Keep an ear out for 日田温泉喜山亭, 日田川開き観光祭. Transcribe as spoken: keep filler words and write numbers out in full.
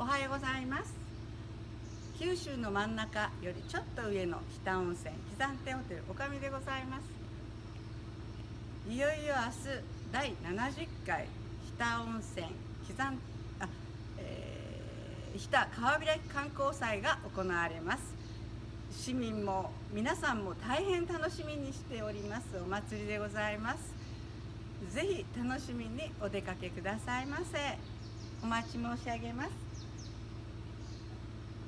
おはようございます。九州の真ん中よりちょっと上の日田温泉喜山亭ホテルおかみでございます。いよいよ明日だいななじゅっかい日田温泉喜山あ、えー、日田川開き観光祭が行われます。市民も皆さんも大変楽しみにしておりますお祭りでございます。ぜひ楽しみにお出かけくださいませ。お待ち申し上げます。